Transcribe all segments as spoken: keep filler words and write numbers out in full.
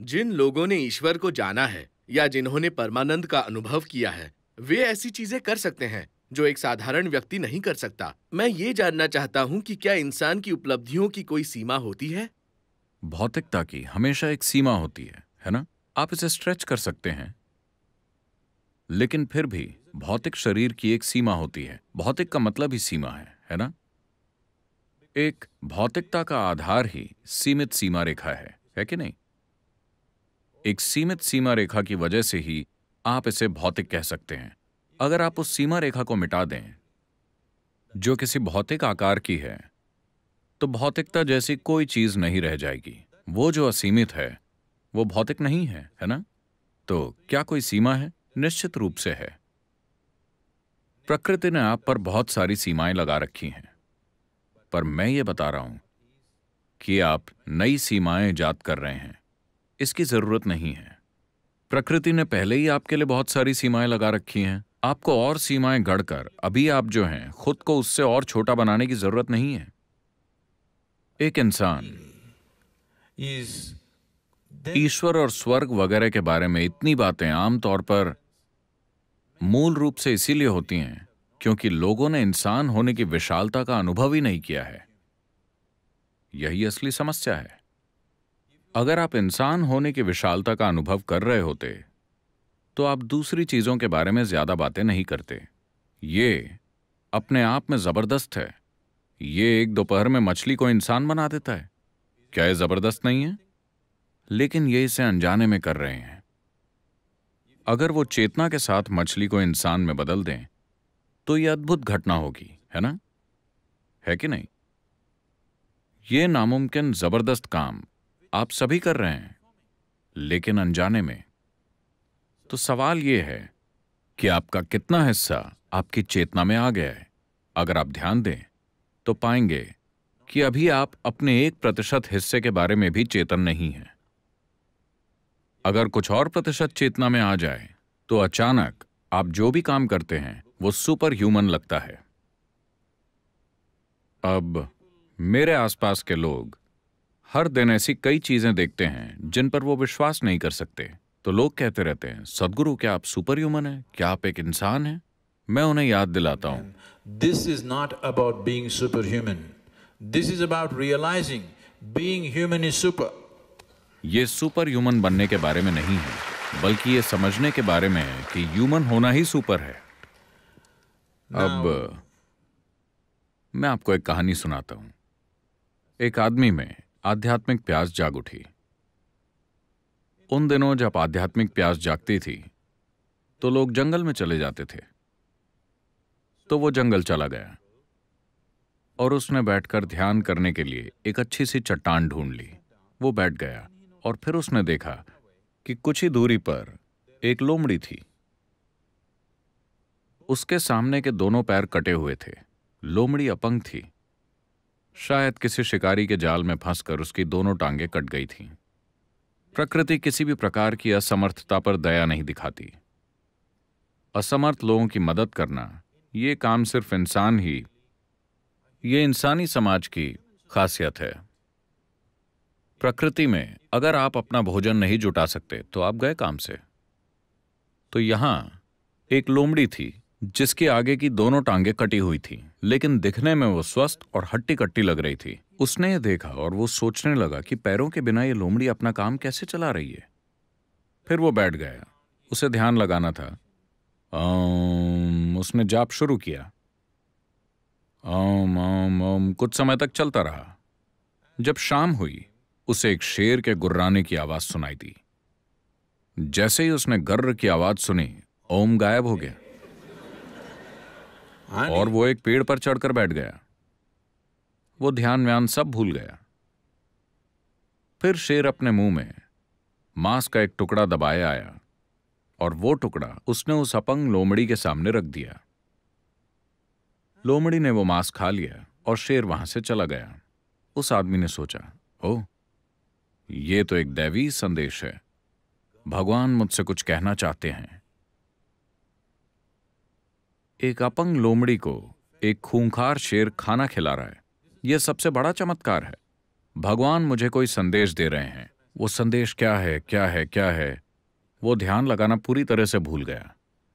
जिन लोगों ने ईश्वर को जाना है या जिन्होंने परमानंद का अनुभव किया है, वे ऐसी चीजें कर सकते हैं जो एक साधारण व्यक्ति नहीं कर सकता। मैं ये जानना चाहता हूँ कि क्या इंसान की उपलब्धियों की कोई सीमा होती है? भौतिकता की हमेशा एक सीमा होती है, है ना? आप इसे स्ट्रेच कर सकते हैं, लेकिन फिर भी भौतिक शरीर की एक सीमा होती है। भौतिक का मतलब ही सीमा है, है ना? एक भौतिकता का आधार ही सीमित सीमा रेखा है, है कि नहीं? एक सीमित सीमा रेखा की वजह से ही आप इसे भौतिक कह सकते हैं। अगर आप उस सीमा रेखा को मिटा दें जो किसी भौतिक आकार की है, तो भौतिकता जैसी कोई चीज नहीं रह जाएगी। वो जो असीमित है वो भौतिक नहीं है, है ना? तो क्या कोई सीमा है? निश्चित रूप से है। प्रकृति ने आप पर बहुत सारी सीमाएं लगा रखी हैं, पर मैं ये बता रहा हूं कि आप नई सीमाएं ईजाद कर रहे हैं। इसकी जरूरत नहीं है। प्रकृति ने पहले ही आपके लिए बहुत सारी सीमाएं लगा रखी हैं। आपको और सीमाएं गढ़कर अभी आप जो हैं खुद को उससे और छोटा बनाने की जरूरत नहीं है। एक इंसान ईश्वर और स्वर्ग वगैरह के बारे में इतनी बातें आमतौर पर मूल रूप से इसीलिए होती हैं क्योंकि लोगों ने इंसान होने की विशालता का अनुभव ही नहीं किया है। यही असली समस्या है। अगर आप इंसान होने की विशालता का अनुभव कर रहे होते तो आप दूसरी चीजों के बारे में ज्यादा बातें नहीं करते। ये अपने आप में जबरदस्त है। ये एक दोपहर में मछली को इंसान बना देता है। क्या ये जबरदस्त नहीं है? लेकिन ये इसे अनजाने में कर रहे हैं। अगर वो चेतना के साथ मछली को इंसान में बदल दें तो ये अद्भुत घटना होगी, है ना? है कि नहीं? ये नामुमकिन जबरदस्त काम आप सभी कर रहे हैं, लेकिन अनजाने में। तो सवाल ये है कि आपका कितना हिस्सा आपकी चेतना में आ गया है? अगर आप ध्यान दें तो पाएंगे कि अभी आप अपने एक प्रतिशत हिस्से के बारे में भी चेतन नहीं हैं। अगर कुछ और प्रतिशत चेतना में आ जाए तो अचानक आप जो भी काम करते हैं वो सुपर ह्यूमन लगता है। अब मेरे आसपास के लोग हर दिन ऐसी कई चीजें देखते हैं जिन पर वो विश्वास नहीं कर सकते। तो लोग कहते रहते हैं, सद्गुरु क्या आप सुपर ह्यूमन हैं? क्या आप एक इंसान हैं? मैं उन्हें याद दिलाता हूं, this is not about being super human, this is about realising being human is super. ये सुपर ह्यूमन बनने के बारे में नहीं है, बल्कि ये समझने के बारे में है कि ह्यूमन होना ही सुपर है। अब मैं आपको एक कहानी सुनाता हूं। एक आदमी में आध्यात्मिक प्यास जाग उठी। उन दिनों जब आध्यात्मिक प्यास जागती थी तो लोग जंगल में चले जाते थे। तो वो जंगल चला गया और उसने बैठकर ध्यान करने के लिए एक अच्छी सी चट्टान ढूंढ ली। वो बैठ गया और फिर उसने देखा कि कुछ ही दूरी पर एक लोमड़ी थी। उसके सामने के दोनों पैर कटे हुए थे। लोमड़ी अपंग थी। शायद किसी शिकारी के जाल में फंसकर उसकी दोनों टांगें कट गई थीं। प्रकृति किसी भी प्रकार की असमर्थता पर दया नहीं दिखाती। असमर्थ लोगों की मदद करना, ये काम सिर्फ इंसान ही, ये इंसानी समाज की खासियत है। प्रकृति में अगर आप अपना भोजन नहीं जुटा सकते तो आप गए काम से। तो यहां एक लोमड़ी थी जिसके आगे की दोनों टांगें कटी हुई थीं, लेकिन दिखने में वो स्वस्थ और हट्टी कट्टी लग रही थी। उसने ये देखा और वो सोचने लगा कि पैरों के बिना ये लोमड़ी अपना काम कैसे चला रही है। फिर वो बैठ गया। उसे ध्यान लगाना था। ओम, उसने जाप शुरू किया। ओम ओम ओम कुछ समय तक चलता रहा। जब शाम हुई उसे एक शेर के गुर्राने की आवाज सुनाई दी। जैसे ही उसने गर्र की आवाज सुनी, ओम गायब हो गया और वो एक पेड़ पर चढ़कर बैठ गया। वो ध्यान व्यान सब भूल गया। फिर शेर अपने मुंह में मांस का एक टुकड़ा दबाए आया और वो टुकड़ा उसने उस अपंग लोमड़ी के सामने रख दिया। लोमड़ी ने वो मांस खा लिया और शेर वहां से चला गया। उस आदमी ने सोचा, ओह, ये तो एक दैवी संदेश है। भगवान मुझसे कुछ कहना चाहते हैं। एक अपंग लोमड़ी को एक खूंखार शेर खाना खिला रहा है। यह सबसे बड़ा चमत्कार है। भगवान मुझे कोई संदेश दे रहे हैं। वो संदेश क्या है क्या है क्या है, वो ध्यान लगाना पूरी तरह से भूल गया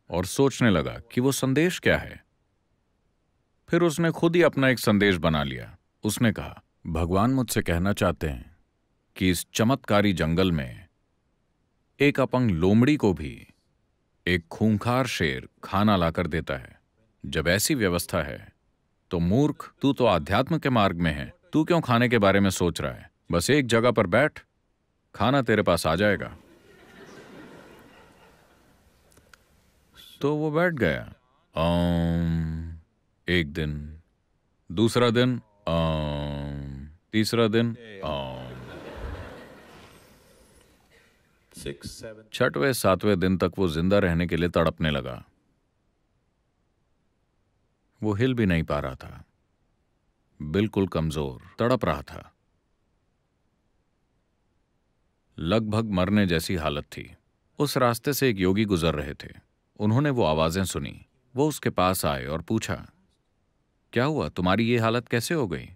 और सोचने लगा कि वो संदेश क्या है। फिर उसने खुद ही अपना एक संदेश बना लिया। उसने कहा, भगवान मुझसे कहना चाहते हैं कि इस चमत्कारी जंगल में एक अपंग लोमड़ी को भी एक खूंखार शेर खाना लाकर देता है। जब ऐसी व्यवस्था है तो मूर्ख, तू तो आध्यात्म के मार्ग में है, तू क्यों खाने के बारे में सोच रहा है? बस एक जगह पर बैठ, खाना तेरे पास आ जाएगा। तो वो बैठ गया। आम, एक दिन, दूसरा दिन, आम, तीसरा दिन, छठवें सातवें दिन तक वो जिंदा रहने के लिए तड़पने लगा। वो हिल भी नहीं पा रहा था, बिल्कुल कमजोर, तड़प रहा था, लगभग मरने जैसी हालत थी। उस रास्ते से एक योगी गुजर रहे थे। उन्होंने वो आवाजें सुनी। वो उसके पास आए और पूछा, क्या हुआ, तुम्हारी ये हालत कैसे हो गई?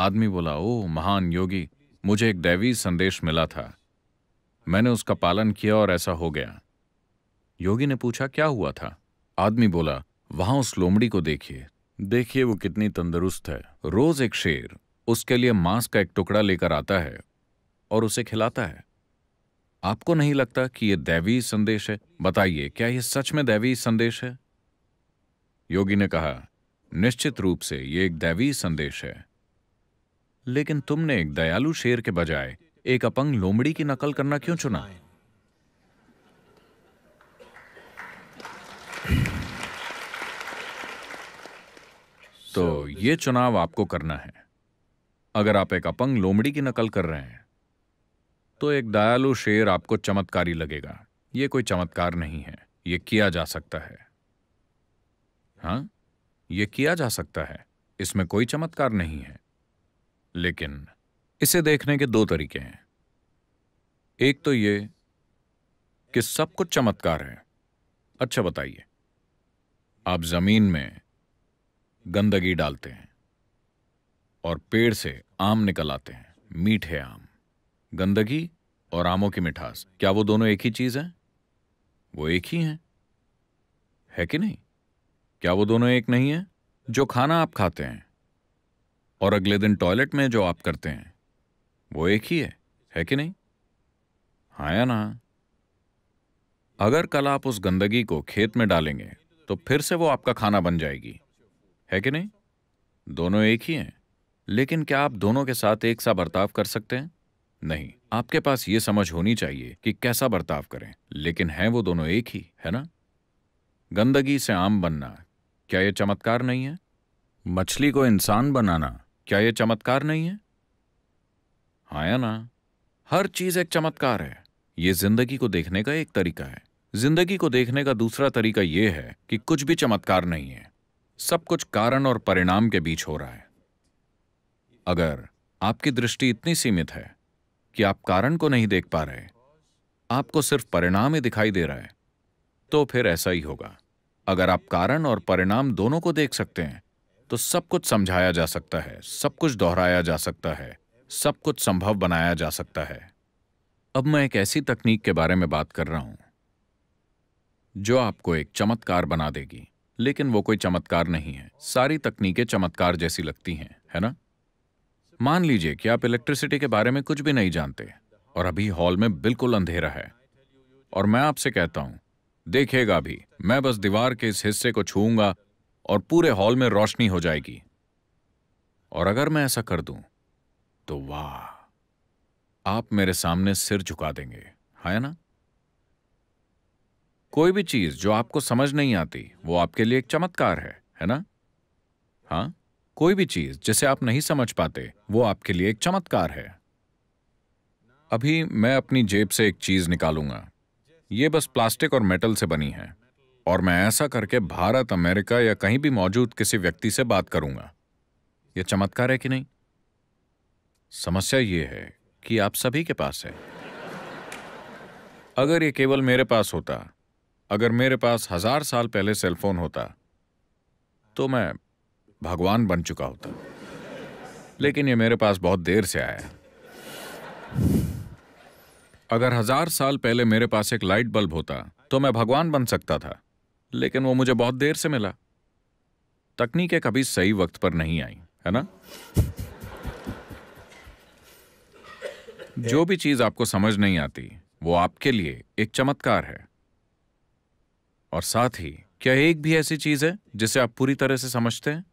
आदमी बोला, ओह महान योगी, मुझे एक दैवी संदेश मिला था, मैंने उसका पालन किया और ऐसा हो गया। योगी ने पूछा, क्या हुआ था? आदमी बोला, वहां उस लोमड़ी को देखिए, देखिए वो कितनी तंदुरुस्त है। रोज एक शेर उसके लिए मांस का एक टुकड़ा लेकर आता है और उसे खिलाता है। आपको नहीं लगता कि यह दैवी संदेश है? बताइए, क्या यह सच में दैवी संदेश है? योगी ने कहा, निश्चित रूप से यह एक दैवी संदेश है, लेकिन तुमने एक दयालु शेर के बजाय एक अपंग लोमड़ी की नकल करना क्यों चुना? तो यह चुनाव आपको करना है। अगर आप एक अपंग लोमड़ी की नकल कर रहे हैं तो एक दयालु शेर आपको चमत्कारी लगेगा। यह कोई चमत्कार नहीं है, यह किया जा सकता है। हाँ, यह किया जा सकता है, इसमें कोई चमत्कार नहीं है। लेकिन इसे देखने के दो तरीके हैं। एक तो यह कि सब कुछ चमत्कार है। अच्छा बताइए, आप जमीन में गंदगी डालते हैं और पेड़ से आम निकल आते हैं, मीठे आम। गंदगी और आमों की मिठास, क्या वो दोनों एक ही चीज हैं? वो एक ही हैं, है कि नहीं? क्या वो दोनों एक नहीं है? जो खाना आप खाते हैं और अगले दिन टॉयलेट में जो आप करते हैं, वो एक ही है, है कि नहीं? हाँ या ना? अगर कल आप उस गंदगी को खेत में डालेंगे तो फिर से वो आपका खाना बन जाएगी, है कि नहीं? दोनों एक ही हैं। लेकिन क्या आप दोनों के साथ एक सा बर्ताव कर सकते हैं? नहीं, आपके पास यह समझ होनी चाहिए कि कैसा बर्ताव करें। लेकिन हैं वो दोनों एक ही, है ना? गंदगी से आम बनना, क्या यह चमत्कार नहीं है? मछली को इंसान बनाना, क्या यह चमत्कार नहीं है? हाँ या ना? हर चीज एक चमत्कार है। यह जिंदगी को देखने का एक तरीका है। जिंदगी को देखने का दूसरा तरीका यह है कि कुछ भी चमत्कार नहीं है, सब कुछ कारण और परिणाम के बीच हो रहा है। अगर आपकी दृष्टि इतनी सीमित है कि आप कारण को नहीं देख पा रहे, आपको सिर्फ परिणाम ही दिखाई दे रहा है, तो फिर ऐसा ही होगा। अगर आप कारण और परिणाम दोनों को देख सकते हैं तो सब कुछ समझाया जा सकता है, सब कुछ दोहराया जा सकता है, सब कुछ संभव बनाया जा सकता है। अब मैं एक ऐसी तकनीक के बारे में बात कर रहा हूं जो आपको एक चमत्कार बना देगी, लेकिन वो कोई चमत्कार नहीं है। सारी तकनीकें चमत्कार जैसी लगती हैं, है ना? मान लीजिए कि आप इलेक्ट्रिसिटी के बारे में कुछ भी नहीं जानते और अभी हॉल में बिल्कुल अंधेरा है और मैं आपसे कहता हूं, देखिएगा भी, मैं बस दीवार के इस हिस्से को छूऊंगा और पूरे हॉल में रोशनी हो जाएगी। और अगर मैं ऐसा कर दूं तो वाह, आप मेरे सामने सिर झुका देंगे, है ना? कोई भी चीज जो आपको समझ नहीं आती वो आपके लिए एक चमत्कार है, है ना? हाँ, कोई भी चीज जिसे आप नहीं समझ पाते वो आपके लिए एक चमत्कार है। अभी मैं अपनी जेब से एक चीज निकालूंगा, ये बस प्लास्टिक और मेटल से बनी है, और मैं ऐसा करके भारत, अमेरिका या कहीं भी मौजूद किसी व्यक्ति से बात करूंगा। ये चमत्कार है कि नहीं? समस्या ये है कि आप सभी के पास है। अगर ये केवल मेरे पास होता, अगर मेरे पास हजार साल पहले सेलफोन होता तो मैं भगवान बन चुका होता, लेकिन ये मेरे पास बहुत देर से आया। अगर हजार साल पहले मेरे पास एक लाइट बल्ब होता तो मैं भगवान बन सकता था, लेकिन वो मुझे बहुत देर से मिला। तकनीकें कभी सही वक्त पर नहीं आई, है ना? जो भी चीज आपको समझ नहीं आती वो आपके लिए एक चमत्कार है। और साथ ही, क्या एक भी ऐसी चीज है जिसे आप पूरी तरह से समझते हैं?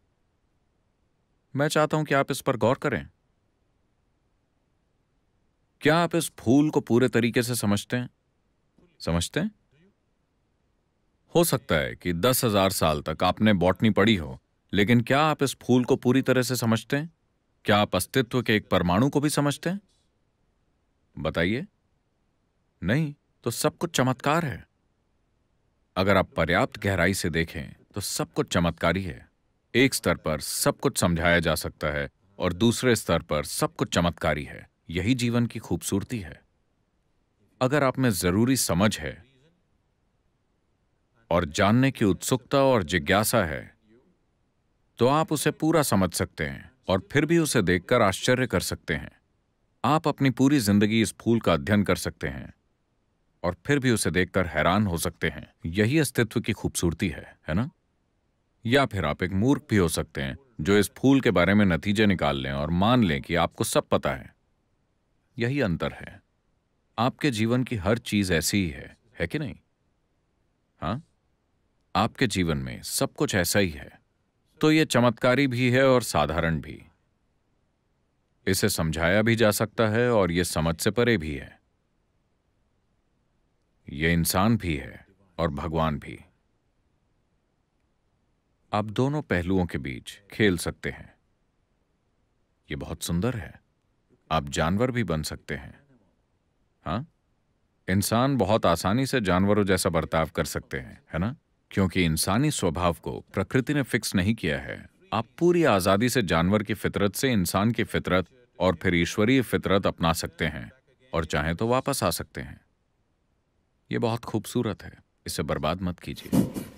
मैं चाहता हूं कि आप इस पर गौर करें। क्या आप इस फूल को पूरे तरीके से समझते हैं? समझते हैं? हो सकता है कि दस हजार साल तक आपने बॉटनी पढ़ी हो, लेकिन क्या आप इस फूल को पूरी तरह से समझते हैं? क्या आप अस्तित्व के एक परमाणु को भी समझते हैं? बताइए। नहीं, तो सब कुछ चमत्कार है। अगर आप पर्याप्त गहराई से देखें तो सब कुछ चमत्कारी है। एक स्तर पर सब कुछ समझाया जा सकता है और दूसरे स्तर पर सब कुछ चमत्कारी है। यही जीवन की खूबसूरती है। अगर आप में जरूरी समझ है और जानने की उत्सुकता और जिज्ञासा है, तो आप उसे पूरा समझ सकते हैं और फिर भी उसे देखकर आश्चर्य कर सकते हैं। आप अपनी पूरी जिंदगी इस फूल का अध्ययन कर सकते हैं और फिर भी उसे देखकर हैरान हो सकते हैं। यही अस्तित्व की खूबसूरती है, है ना? या फिर आप एक मूर्ख भी हो सकते हैं जो इस फूल के बारे में नतीजे निकाल लें और मान लें कि आपको सब पता है। यही अंतर है। आपके जीवन की हर चीज ऐसी ही है, है कि नहीं? हाँ, आपके जीवन में सब कुछ ऐसा ही है। तो यह चमत्कारी भी है और साधारण भी। इसे समझाया भी जा सकता है और यह समझ से परे भी है। यह इंसान भी है और भगवान भी। आप दोनों पहलुओं के बीच खेल सकते हैं। यह बहुत सुंदर है। आप जानवर भी बन सकते हैं। हाँ, इंसान बहुत आसानी से जानवरों जैसा बर्ताव कर सकते हैं, है ना? क्योंकि इंसानी स्वभाव को प्रकृति ने फिक्स नहीं किया है। आप पूरी आजादी से जानवर की फितरत से इंसान की फितरत और फिर ईश्वरीय फितरत अपना सकते हैं और चाहें तो वापस आ सकते हैं। यह बहुत खूबसूरत है। इसे बर्बाद मत कीजिए।